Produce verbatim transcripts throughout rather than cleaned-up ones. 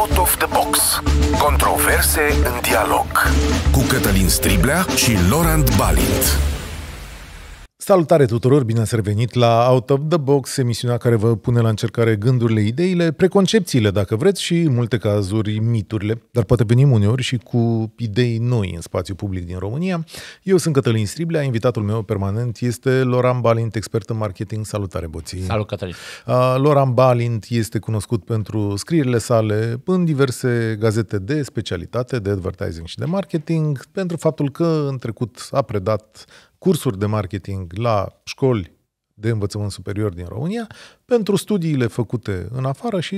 Out of the Box. Controverse în dialog. Cu Cătălin Striblea și Lorand Balint. Salutare tuturor, bine ați revenit la Out of the Box, emisiunea care vă pune la încercare gândurile, ideile, preconcepțiile, dacă vreți, și în multe cazuri miturile. Dar poate venim uneori și cu idei noi în spațiul public din România. Eu sunt Cătălin Striblea, invitatul meu permanent este Lorand Balint, expert în marketing. Salutare, Boții! Salut, Cătălin! Lorand Balint este cunoscut pentru scrierile sale în diverse gazete de specialitate, de advertising și de marketing, pentru faptul că în trecut a predat cursuri de marketing la școli de învățământ superior din România, pentru studiile făcute în afară și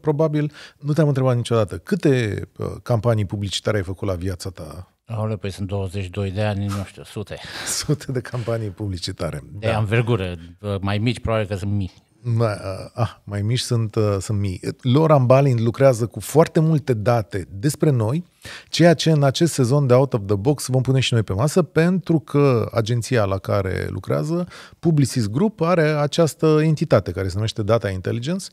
probabil nu te-am întrebat niciodată câte campanii publicitare ai făcut la viața ta? Aole, păi sunt douăzeci și doi de ani, nu știu, sute. Sute de campanii publicitare. De da. Anvergură, mai mici probabil că sunt mii. Ah, mai mici sunt, sunt mii. Lorand Balint lucrează cu foarte multe date despre noi, ceea ce în acest sezon de Out of the Box vom pune și noi pe masă, pentru că agenția la care lucrează, Publicis Group, are această entitate care se numește Data Intelligence,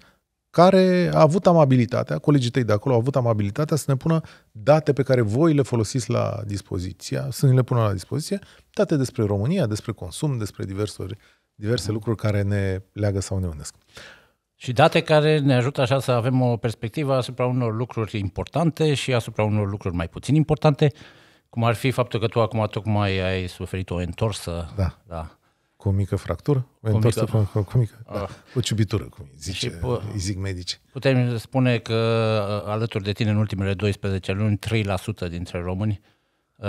care a avut amabilitatea, colegii tăi de acolo au avut amabilitatea să ne pună date pe care voi le folosiți la dispoziție, să ne le pună la dispoziție, date despre România, despre consum, despre diverse ori Diverse lucruri care ne leagă sau ne unesc. Și date care ne ajută așa să avem o perspectivă asupra unor lucruri importante și asupra unor lucruri mai puțin importante, cum ar fi faptul că tu acum tocmai ai suferit o întorsă. Da. Da. Cu o mică fractură? O întorsă cu o mică, cu mică da. O ciubitură, cum îi, zice, îi zic medici. Putem spune că alături de tine în ultimele doisprezece luni, trei la sută dintre români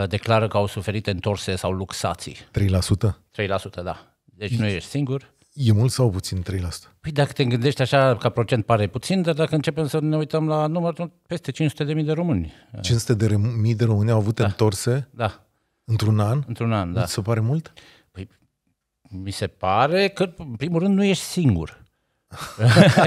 declară că au suferit întorse sau luxații. trei la sută? trei la sută, da. Deci nu ești singur. E mult sau puțin trei la sută? Păi dacă te gândești așa, ca procent pare puțin, dar dacă începem să ne uităm la număr, peste cinci sute de mii de români. cinci sute de mii de români au avut da. întorse? Da. Într-un an? Într-un an, da. Îți se pare mult? Păi, mi se pare că, în primul rând, nu ești singur.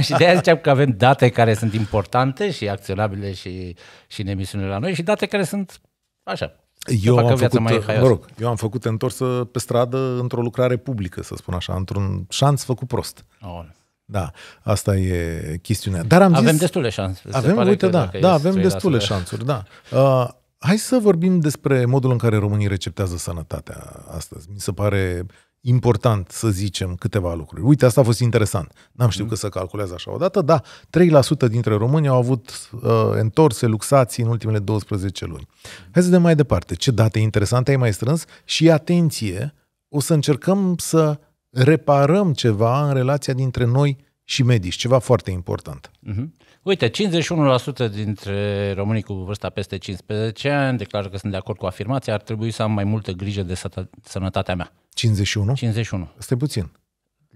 Și de-aia ziceam că avem date care sunt importante și acționabile și, și în emisiunile la noi și date care sunt așa. Eu am, făcut, mă rog, eu am făcut întorsă pe stradă într-o lucrare publică, să spun așa, într-un șanț făcut prost. Oh. Da, asta e chestiunea. Dar am avem zis, destule șanse. Avem, uite, da, da avem destule de... șansuri, da. Uh, hai să vorbim despre modul în care românii receptează sănătatea astăzi. Mi se pare important să zicem câteva lucruri. Uite, asta a fost interesant. N-am știut mm. că se calculează așa odată, dar trei la sută dintre români au avut uh, întorse, luxații în ultimele doisprezece luni. Hai să vedem mai departe. Ce date interesante ai mai strâns și atenție, o să încercăm să reparăm ceva în relația dintre noi și medici. Ceva foarte important. Mm-hmm. Uite, cincizeci și unu la sută dintre românii cu vârsta peste cincisprezece ani declară că sunt de acord cu afirmația, ar trebui să am mai multă grijă de sănătatea mea. cincizeci și unu? cincizeci și unu. Asta e puțin.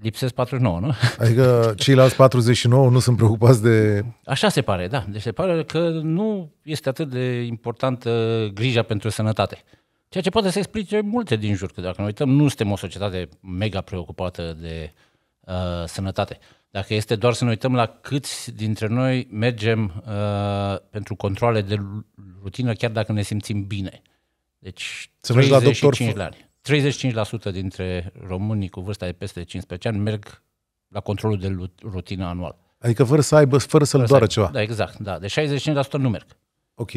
Lipsesc patruzeci și nouă, nu? Adică ceilalți patruzeci și nouă nu sunt preocupați de... Așa se pare, da. Deci se pare că nu este atât de importantă grija pentru sănătate. Ceea ce poate să explice multe din jur, că dacă ne uităm, nu suntem o societate mega preocupată de uh, sănătate. Dacă este doar să ne uităm la câți dintre noi mergem uh, pentru controle de rutină, chiar dacă ne simțim bine. Deci să mergi la doctor. treizeci și cinci la sută dintre românii cu vârsta de peste cincisprezece ani merg la controlul de rutină anual. Adică fără să aibă, fără să-l doară ceva. Da, exact. Da. De șaizeci și cinci la sută nu merg. Ok.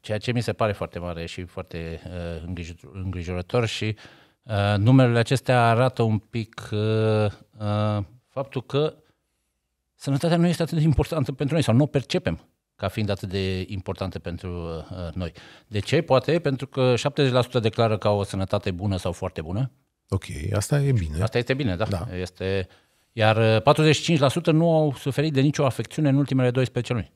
Ceea ce mi se pare foarte mare și foarte uh, îngrijorător și uh, numerele acestea arată un pic uh, uh, faptul că sănătatea nu este atât de importantă pentru noi sau nu o percepem ca fiind atât de importantă pentru uh, noi. De ce? Poate pentru că șaptezeci la sută declară că au o sănătate bună sau foarte bună. Ok, asta e bine. Asta este bine, da. da. Este... Iar patruzeci și cinci la sută nu au suferit de nicio afecțiune în ultimele doisprezece luni.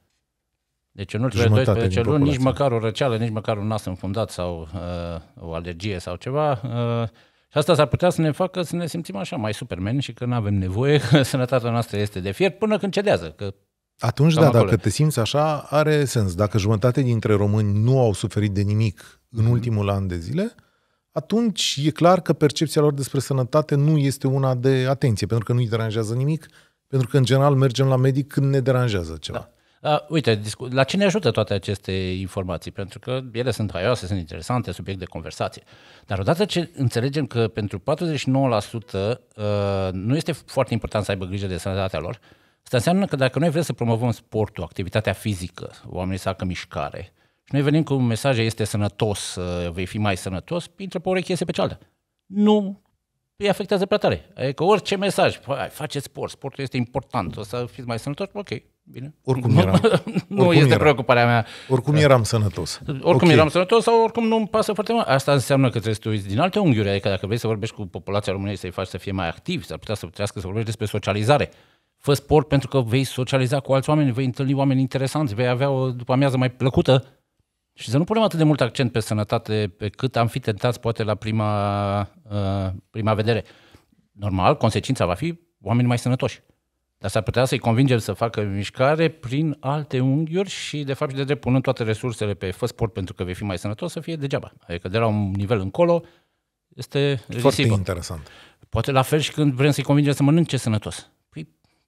Deci în ultimele jumătate doisprezece luni nici măcar o răceală, nici măcar un nas înfundat sau uh, o alergie sau ceva. Uh, Și asta s-ar putea să ne facă să ne simțim așa mai Superman și că nu avem nevoie, că sănătatea noastră este de fier până când cedează. Că atunci, da, acolo. Dacă te simți așa, are sens. Dacă jumătate dintre români nu au suferit de nimic în ultimul mm. an de zile, atunci e clar că percepția lor despre sănătate nu este una de atenție, pentru că nu îi deranjează nimic, pentru că în general mergem la medic când ne deranjează ceva. Da. Uh, uite, la ce ne ajută toate aceste informații? Pentru că ele sunt haioase, sunt interesante, subiect de conversație. Dar odată ce înțelegem că pentru patruzeci și nouă la sută uh, nu este foarte important să aibă grijă de sănătatea lor, Asta înseamnă că dacă noi vrem să promovăm sportul, activitatea fizică, oamenii să facă mișcare, și noi venim cu un mesaj, este sănătos, vei fi mai sănătos, intră pe o ureche, iese pe cealaltă. Nu îi afectează prea tare. Adică orice mesaj, faceți sport, sportul este important, o să fiți mai sănătos, ok, bine. Oricum eram. Nu oricum este preocuparea mea. Oricum eram sănătos. Oricum okay. eram sănătos sau oricum nu-mi pasă foarte mult. Asta înseamnă că trebuie să te uiți din alte unghiuri, adică dacă vrei să vorbești cu populația României, să-i faci să fie mai activi, să putea să trească să vorbești despre socializare. Fă sport pentru că vei socializa cu alți oameni, vei întâlni oameni interesanți, vei avea o după-amiază mai plăcută. Și să nu punem atât de mult accent pe sănătate pe cât am fi tentați poate la prima, uh, prima vedere. Normal, consecința va fi oameni mai sănătoși. Dar s-ar putea să-i convingem să facă mișcare prin alte unghiuri și de fapt și de drept punând toate resursele pe fă sport pentru că vei fi mai sănătos să fie degeaba. Adică de la un nivel încolo este foarte interesant. Poate la fel și când vrem să-i convingem să mănânce sănătos.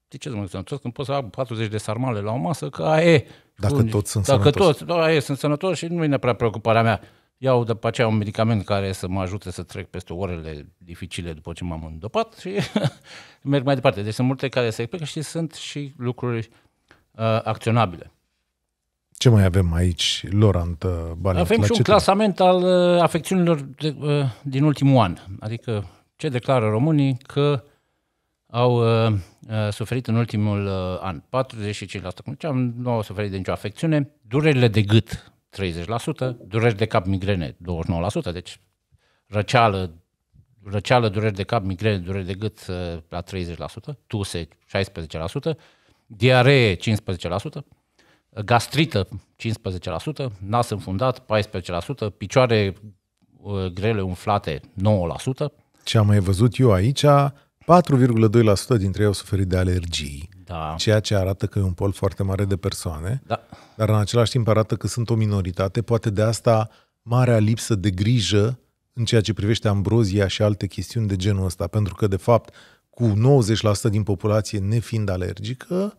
De ce să mă sănătos? Când pot să am patruzeci de sarmale la o masă, că aia e. Dacă toți sunt dacă sănătos. Toți, aia e, sunt sănătos și nu e neapărat preocuparea mea. Iau după aceea un medicament care să mă ajute să trec peste orele dificile după ce m-am îndopat și merg mai departe. Deci sunt multe care se explică și sunt și lucruri uh, acționabile. Ce mai avem aici, Lorand Balint? Avem și un clasament al uh, afecțiunilor de, uh, din ultimul an. Adică ce declară românii că au uh, suferit în ultimul uh, an patruzeci și cinci la sută, cum ziceam, nu au suferit de nicio afecțiune, durerile de gât treizeci la sută, dureri de cap, migrene douăzeci și nouă la sută, deci răceală, răceală dureri de cap, migrene, dureri de gât uh, la treizeci la sută, tuse șaisprezece la sută, diaree cincisprezece la sută, gastrită cincisprezece la sută, nas înfundat paisprezece la sută, picioare uh, grele umflate nouă la sută. Ce am mai văzut eu aici, patru virgulă doi la sută dintre ei au suferit de alergii, da. Ceea ce arată că e un pol foarte mare de persoane, da. Dar în același timp arată că sunt o minoritate, poate de asta marea lipsă de grijă în ceea ce privește ambrozia și alte chestiuni de genul ăsta, pentru că de fapt cu nouăzeci la sută din populație nefiind alergică,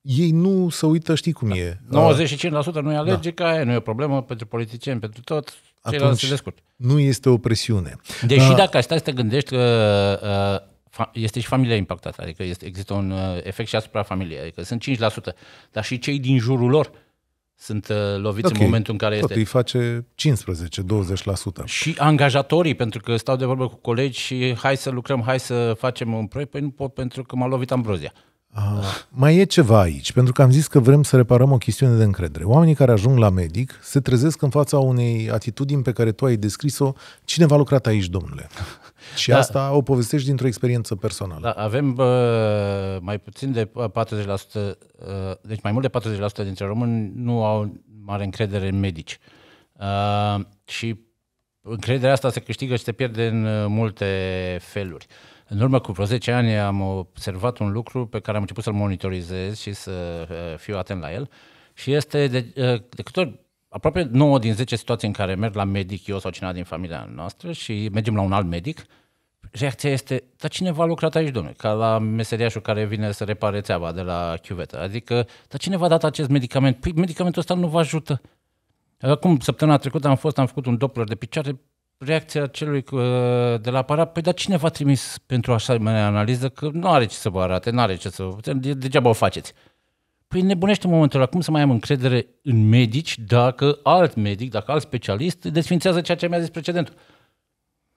ei nu se uită, știi cum da. E. nouăzeci și cinci la sută nu e alergică, da. Nu e o problemă pentru politicieni, pentru tot. Ceilalți se descurcă. Nu este o presiune. Deși da. Dacă stai să te gândești că uh, este și familia impactată, adică este, există un efect și asupra familiei, adică sunt cinci la sută, dar și cei din jurul lor sunt uh, loviți okay. în momentul în care tot este. Îi face cincisprezece douăzeci la sută. Și angajatorii, pentru că stau de vorbă cu colegi și hai să lucrăm, hai să facem un proiect, păi nu pot pentru că m-a lovit ambrozia. Ah, mai e ceva aici, pentru că am zis că vrem să reparăm o chestiune de încredere. Oamenii care ajung la medic se trezesc în fața unei atitudini pe care tu ai descris-o. Cine v-a lucrat aici, domnule? Și da. Asta o povestești dintr-o experiență personală. Da, avem uh, mai puțin de patruzeci la sută, uh, deci mai mult de patruzeci la sută dintre români nu au mare încredere în medici. Uh, și încrederea asta se câștigă și se pierde în multe feluri. În urmă cu vreo zece ani am observat un lucru pe care am început să-l monitorizez și să fiu atent la el și este de, de câte ori, aproape nouă din zece situații în care merg la medic eu sau cineva din familia noastră și mergem la un alt medic, reacția este, dar cineva a lucrat aici, domnule, ca la meseriașul care vine să repare țeava de la chiuvetă. Adică, dar cineva a dat acest medicament? Păi medicamentul ăsta nu vă ajută. Acum, săptămâna trecută am fost, am făcut un Doppler de picioare, reacția celui de la aparat, păi dar cine v-a trimis pentru așa analiză că nu are ce să vă arate, nu are ce să vă... Degeaba o faceți. Păi nebunește în momentul ăla, cum să mai am încredere în medici dacă alt medic, dacă alt specialist desfințează ceea ce mi-a zis precedentul.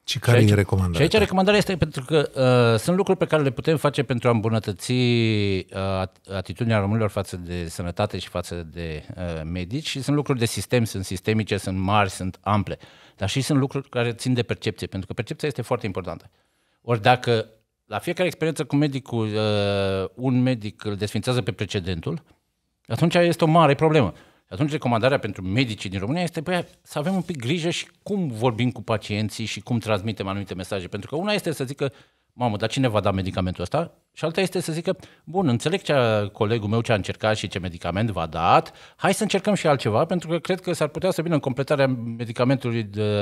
Și care e recomandarea? Și aici recomandarea este pentru că uh, sunt lucruri pe care le putem face pentru a îmbunătăți uh, atitudinea românilor față de sănătate și față de uh, medici și sunt lucruri de sistem, sunt sistemice, sunt mari, sunt ample, dar și sunt lucruri care țin de percepție, pentru că percepția este foarte importantă. Ori dacă la fiecare experiență cu medicul uh, un medic îl desfințează pe precedentul, atunci este o mare problemă. Atunci recomandarea pentru medicii din România este bă, să avem un pic grijă și cum vorbim cu pacienții și cum transmitem anumite mesaje. Pentru că una este să zică, mamă, dar cine va da medicamentul ăsta? Și alta este să zică, bun, înțeleg ce a, colegul meu ce a încercat și ce medicament v-a dat, hai să încercăm și altceva, pentru că cred că s-ar putea să vină în completarea medicamentului de,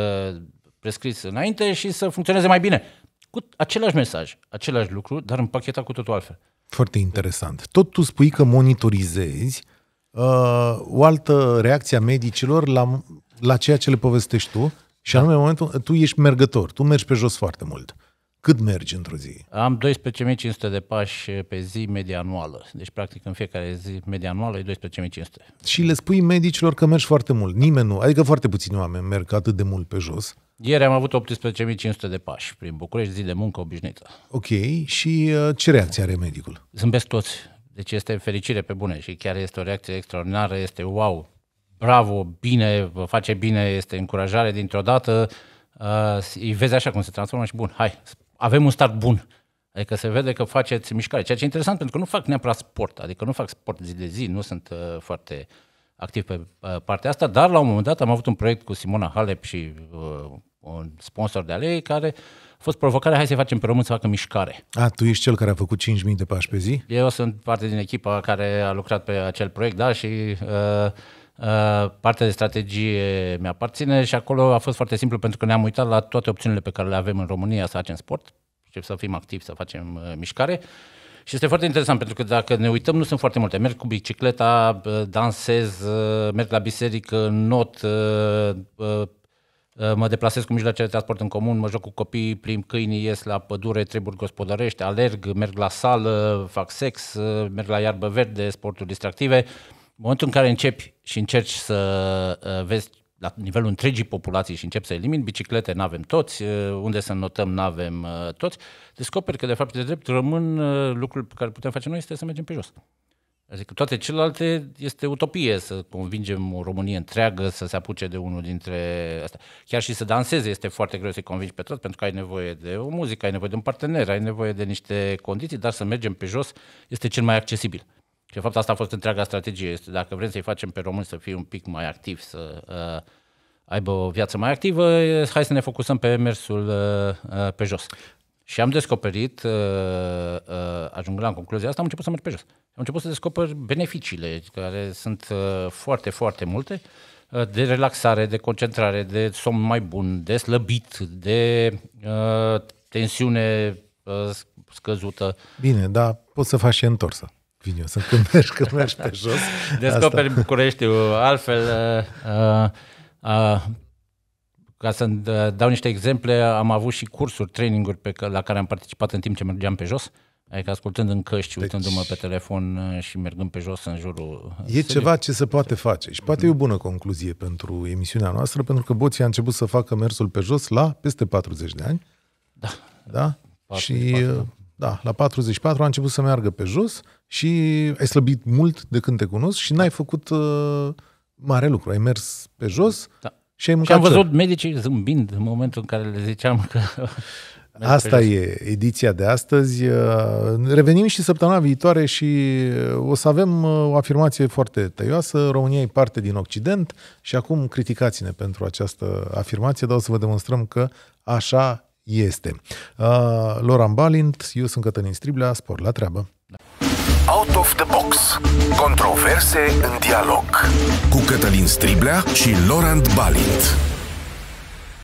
prescris înainte și să funcționeze mai bine. Cu același mesaj, același lucru, dar împachetat cu totul altfel. Foarte interesant. Tot tu spui că monitorizezi Uh, o altă reacție a medicilor la, la ceea ce le povestești tu și da. Anume în momentul, tu ești mergător, tu mergi pe jos foarte mult. Cât mergi într-o zi? Am douăsprezece mii cinci sute de pași pe zi, media anuală. Deci, practic, în fiecare zi, media anuală e douăsprezece mii cinci sute. Și le spui medicilor că mergi foarte mult. Nimeni nu. Adică foarte puțini oameni merg atât de mult pe jos. Ieri am avut optsprezece mii cinci sute de pași prin București, zi de muncă obișnuită. Ok. Și ce reacție are medicul? Zâmbesc toți. Deci este fericire pe bune și chiar este o reacție extraordinară. Este wow, bravo, bine, vă face bine, este încurajare dintr-o dată. Îi vezi așa cum se transformă și bun, hai, avem un start bun. Adică se vede că faceți mișcare, ceea ce e interesant pentru că nu fac neapărat sport, adică nu fac sport zi de zi, nu sunt uh, foarte activ pe uh, partea asta, dar la un moment dat am avut un proiect cu Simona Halep și uh, un sponsor de-al ei care a fost provocarea, hai să facem pe român să facă mișcare. A, tu ești cel care a făcut cinci mii de pași pe zi? Eu sunt parte din echipa care a lucrat pe acel proiect, da, și... Uh, partea de strategie mi-aparține și acolo a fost foarte simplu pentru că ne-am uitat la toate opțiunile pe care le avem în România să facem sport și să fim activi, să facem mișcare. Și este foarte interesant pentru că dacă ne uităm nu sunt foarte multe. Merg cu bicicleta, dansez, merg la biserică, not, mă deplasez cu mijloacele de transport în comun, mă joc cu copiii, plimb câinii, ies la pădure, treburi gospodărești, alerg, merg la sală, fac sex, merg la iarbă verde, sporturi distractive. În momentul în care începi și încerci să vezi la nivelul întregii populații și începi să elimini biciclete, n-avem toți, unde să notăm, n-avem toți, descoperi că de fapt de drept rămân lucrul pe care putem face noi este să mergem pe jos. Adică toate celelalte este utopie să convingem o România întreagă să se apuce de unul dintre astea. Chiar și să danseze este foarte greu să-i convingi pe toți pentru că ai nevoie de o muzică, ai nevoie de un partener, ai nevoie de niște condiții, dar să mergem pe jos este cel mai accesibil. Și, de fapt, asta a fost întreaga strategie. Este dacă vrem să-i facem pe români să fie un pic mai activi, să uh, aibă o viață mai activă, hai să ne focusăm pe mersul uh, pe jos. Și am descoperit, uh, uh, ajungând la concluzia asta, am început să merg pe jos. Am început să descoper beneficiile, care sunt uh, foarte, foarte multe, uh, de relaxare, de concentrare, de somn mai bun, de slăbit, de uh, tensiune uh, scăzută. Bine, dar poți să faci și întorsă. Vin eu să când mergi, când mergi pe jos. Descoperi asta. Bucureștiul. Altfel, uh, uh, ca să dau niște exemple, am avut și cursuri, traininguri pe care, la care am participat în timp ce mergeam pe jos, adică ascultând în căști, deci, uitându-mă pe telefon și mergând pe jos în jurul... E serios. Ceva ce se poate face și poate e o bună concluzie pentru emisiunea noastră, pentru că Boții a început să facă mersul pe jos la peste patruzeci de ani. Da. Da? patruzeci și patru. Și... Da, la patruzeci și patru a început să meargă pe jos și ai slăbit mult de când te cunosc și n-ai făcut uh, mare lucru. Ai mers pe jos da. și ai mâncat. Și am văzut cer. medicii zâmbind în momentul în care le ziceam că... Asta e ediția de astăzi. Revenim și săptămâna viitoare și o să avem o afirmație foarte tăioasă. România e parte din Occident și acum criticați-ne pentru această afirmație, dar o să vă demonstrăm că așa este. Uh, Lorand Balint, eu sunt Cătălin Striblea, spor la treabă. Out of the Box. Controverse în dialog. Cu Cătălin Striblea și Lorand Balint.